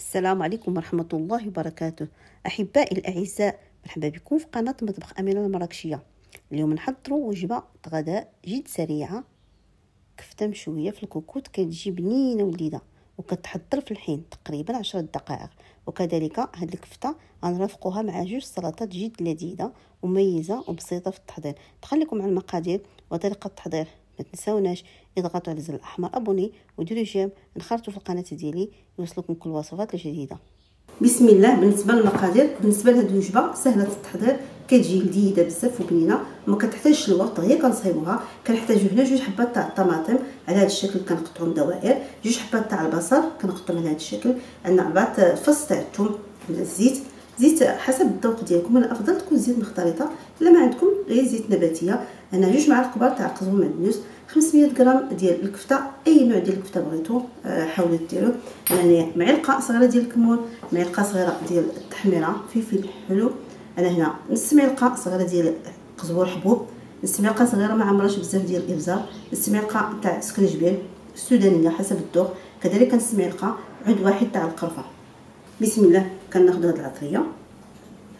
السلام عليكم ورحمة الله وبركاته. أحبائي الأعزاء، مرحبا بكم في قناة مطبخ آمينة المراكشية. اليوم نحضروا وجبة غداء جد سريعة، كفتة مشوية في الكوكوط، كتجي بنينة وليدة وكتحضر في الحين تقريبا 10 دقائق. وكذلك هاد الكفتة غنرافقوها مع جوج سلطات جد لذيذة ومميزة وبسيطة في التحضير. تخليكم مع المقادير وطريقة التحضير. ما تنساوناش اضغطوا على الزر الاحمر ابوني وديروا جيم، انخرطوا في القناه ديالي يوصلكم كل الوصفات الجديده. بسم الله. بالنسبه للمقادير، بالنسبه لهاد الوجبه سهله التحضير، كتجي لذيذه بزاف وبنينه، ما كتحتاجش الوقت غير كنصايبوها. كنحتاجو هنا جوج حبات تاع الطماطم على هذا الشكل، كنقطعهم دوائر، جوج حبات تاع البصل كنقطعهم على هذا الشكل، عندنا 4 فص تاع الثوم، الزيت، زيت حسب الذوق ديالكم، من الافضل تكون زيت مختلطه، الا ما عندكم غير زيت نباتيه. هنا جوج معالق كبار تاع قزبر معدنوس، 500 غرام ديال الكفته، اي نوع ديال الكفته بغيتو حاولوا ديروه. هنا معلقه صغيره ديال الكمون، معلقه صغيره ديال التحميره، فلفل حلو. انا هنا نص معلقه صغيره ديال قزبر حبوب، نص معلقه صغيره ما عمرهاش بزاف ديال الابزار، نص معلقه تاع سكنبير السودانيه حسب الذوق، كذلك نص معلقه عود واحد تاع القرفه. بسم الله. كناخذ هاد العطريه،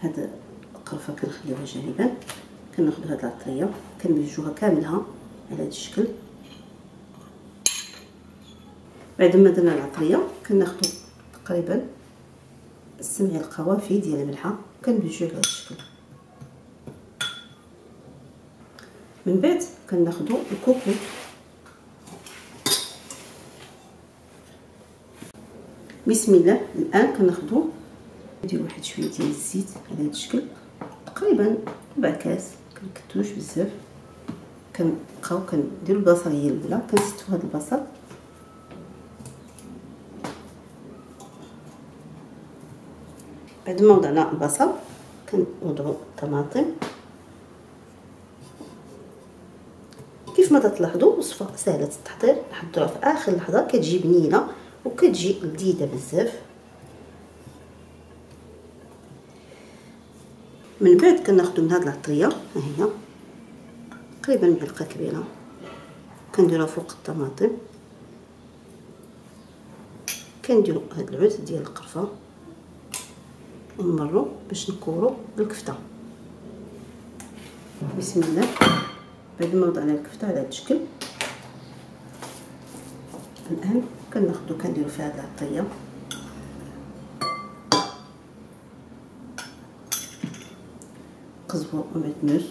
هاد القرفه كنخليوها جانبا، كناخذ هاد العطريه كنمزجوها كاملها على هاد الشكل. بعد ما درنا العطريه كناخذ تقريبا 6 معالق وافي ديال الملحه، كنمزجوها على هاد الشكل. من بعد كناخذ الكوكوط، بسم الله. الان كناخذ ندير واحد شويه ديال الزيت على هذا الشكل، تقريبا 4 كاس، كنكتوش بزاف، كنبقاو كنديرو البصل هي الاولى، كنستو هذا البصل، بعد ما وضعنا البصل كنوضعو الطماطم. كيف ما تلاحظوا وصفه سهله التحضير، نحضروها في اخر لحظه، كتجي بنينه وكتجي لذيذه بزاف. من بعد كناخذ من هاد العطريه، ها هي تقريبا معلقه كبيره، كنديروها فوق الطماطم، كنديروا هاد العود ديال القرفه ونمروا باش نكوروا الكفته. بسم الله. بعد ما وضعنا الكفته على هاد الشكل، الان كناخذو كنديرو في هاد العطريه، قزبر ومعدنوس،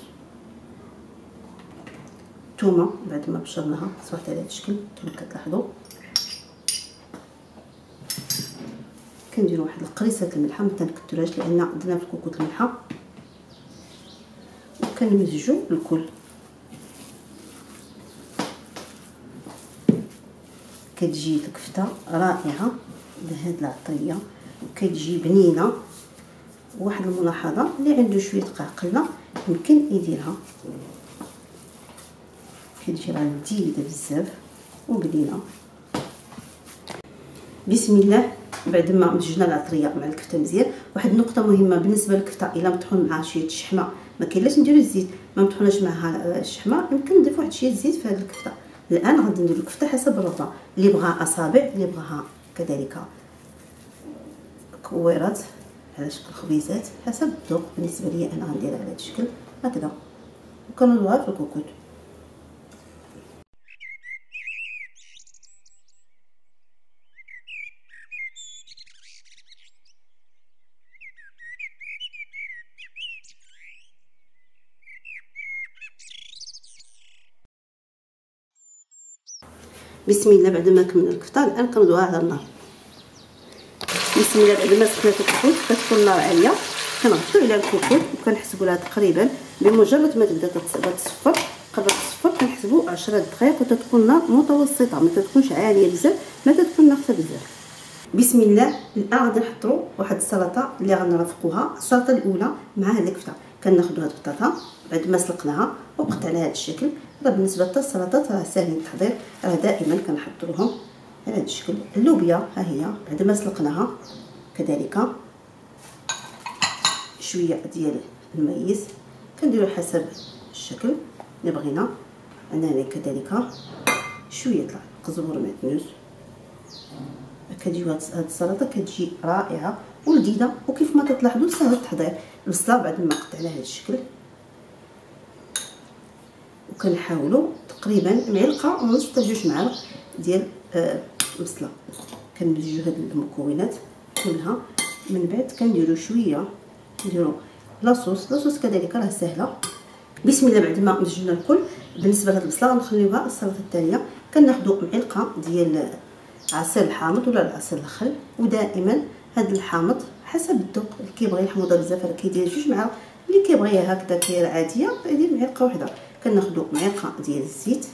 الثومه بعد ما بشرناها صبحت على هاد الشكل كما كتلاحظوا، كنديرو واحد القريصه الملحه، ما تنكثروهاش لان درنا في الكوكوط الملحه، وكنمزجو الكل. كتجي الكفته رائعه بهاد العطريه وكتجي بنينه. واحد الملاحظه، اللي عنده شويه قعقله يمكن يديرها، كتجي راه لذيذه بزاف وبنينه. بسم الله. بعد ما مزجنا العطريه مع الكفته مزيان، واحد النقطه مهمه بالنسبه للكفته، الا مطحون معها شويه الشحمه، ما كاينلاش نديرو الزيت، ما مطحوناش معها الشحمه، يمكن نضيفو واحد شويه الزيت في هاد الكفته. الان غادي نديرو الكفته حسب الرغبه، اللي بغاها اصابع، اللي بغاها كذلك كويرات على شكل خبيزات حسب الذوق. بالنسبه ليا انا غنديرها على هذا الشكل هكذا، وكنوضعها في الكوكوط. بسم الله. بعد ما كملنا الكفته الان كنوضعوها على النار. بسم الله. بعد ما سخنات الكوكوط كتكون النار عاليه، كنغطيو على الكوكوط وكنحسبوا لها تقريبا بمجرد ما تبدا تصفر، قربت تصفر كنحسبوا 10 دقائق، وتتكون النار متوسطه، ما تتكونش عاليه بزاف، ما تتكون ناقصه بزاف. بسم الله. الان غادي نحضروا واحد السلطه اللي غنرافقوها. السلطه الاولى مع هاد الكفته، كناخذوا هاد البطاطا بعد ما سلقناها وبقت على هاد الشكل. راه بالنسبه للسلطات راه ساهل التحضير، راه دائما كنحضروهم على هاد الشكل. اللوبيا ها هي بعد ما سلقناها، كذلك شويه ديال المايز كنديرو حسب الشكل اللي بغينا. عندنا هنا كذلك شويه القزبر معدنوس، كتجيو هاد السلطه كتجي رائعه ولذيذه، وكيف ما تلاحظوا سهل التحضير. البصله بعد ما قطعت على هاد الشكل، وكنحاولوا تقريبا معلقه ونص حتى جوج معالق ديال البصله. كنمزجوا هاد المكونات كلها، من بعد كنديروا شويه نديروا لاصوص. لاصوص كذلك راه سهله. بسم الله. بعد ما مزجنا الكل بالنسبه لهاد البصله غنخليوها السلطه الثانيه. كناخذوا معلقه ديال عصير الحامض ولا عصير الخل، ودائما هاد الحامض حسب الذوق، اللي كيبغي الحموضه بزاف راه كيدير جوج معالق، اللي كيبغيها هكذا كير عاديه كيدير معلقه واحده. كناخذوا معلقه ديال الزيت،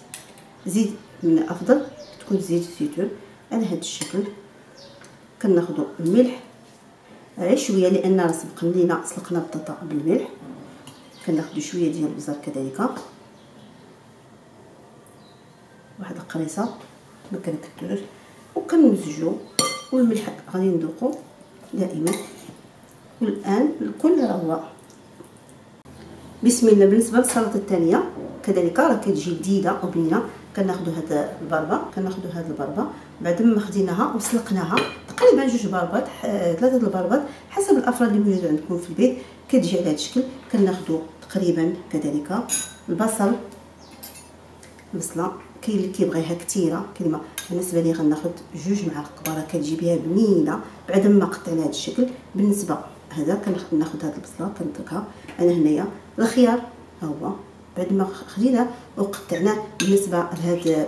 زيت من الافضل تكون زيت الزيتون على هاد الشكل. كناخذوا الملح غير شويه لان راه سبق لينا سلقنا البطاطا بالملح. كناخذوا شويه ديال البزار كذلك، واحد القريصه ما كنكثروش، وكنمزجوا. والملح غادي نذوقوا دائما. والان الكل راه هو بسم الله. بالنسبه للسلطه الثانيه كذلك راه كتجي لذيذه وبنينه. كناخذوا هاد الباربا، كناخذوا هاد الباربا بعد ما خديناها وسلقناها تقريبا جوج باربات ثلاثه الباربات حسب الافراد اللي موجود عندكم في البيت، كتجي على هاد الشكل. كناخذوا تقريبا كذلك البصل، البصله كاين اللي كيبغيها كثيره، كلمه بالنسبه لي غناخذ جوج معالق كبار كتجي بها بنينه بعد ما قطعنا هذا الشكل. بالنسبه هذا كناخذ هذه البصله كنتركها انا هنايا. الخيار ها هو بعد ما خديناه وقطعناه. بالنسبه لهاد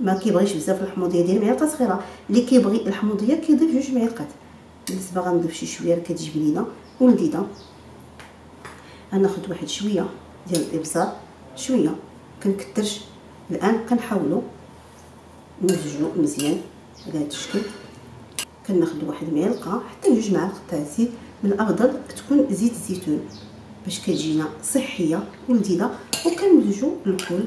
ما كيبغيش بزاف الحموضيه ديال معلقه صغيره، اللي كيبغي الحموضيه كيضيف جوج معلقات. بالنسبه غنضيف شي شويه كتجي بنينه ولذيذه. غناخذ واحد شويه ديال الابزار، شويه كنكثرش. الان كنحاولوا نمزجو مزيان على هذا الشكل. كناخذ واحد معلقه حتى جوج معالق تاع الزيت، من الافضل تكون زيت الزيتون باش كتجينا صحيه ولذيذه. وكنمزجو الكل.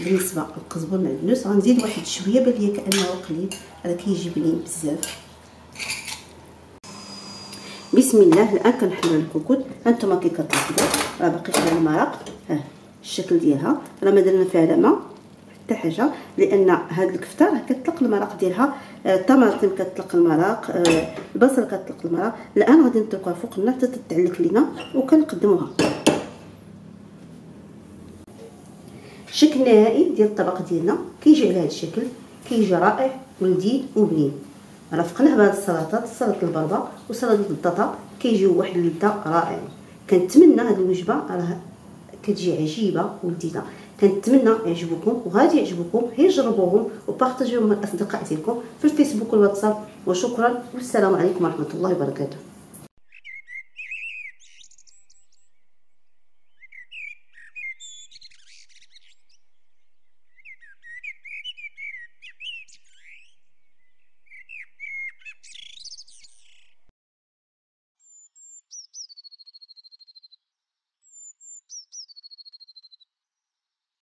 بالنسبه للقزبر المعدنوس غنزيد واحد شويه، بان ليا كانه قليل راه كيجي بنين بزاف. بسم الله. الان كنحلو الكوكوط. هانتوما كي كتلاحظوا راه باقي فيها المرق، الشكل ديالها راه ما درنا فيها لا ما حتى حاجه، لان هاد الكفته راه كتطلق المراق ديالها. الطماطم كتطلق المراق، البصل كتطلق المراق. الان غادي نتركوها فوق النار حتى تتعلك لينا وكنقدموها. الشكل النهائي ديال الطبق ديالنا كيجي على هاد الشكل، كيجي رائع ولذيذ وبنين. رافقناه بهاد السلطات، سلطه البربه وسلطه البطاطا، كيجيو واحد اللذه رائع. كنتمنى هاد الوجبه راه كتجي عجيبه ولذيذه. كنتمنى يعجبكم وغادي يعجبكم، غير جربوهم وبارطاجيوهم مع الاصدقاء ديالكم في الفيسبوك والواتساب. وشكرا والسلام عليكم ورحمه الله وبركاته.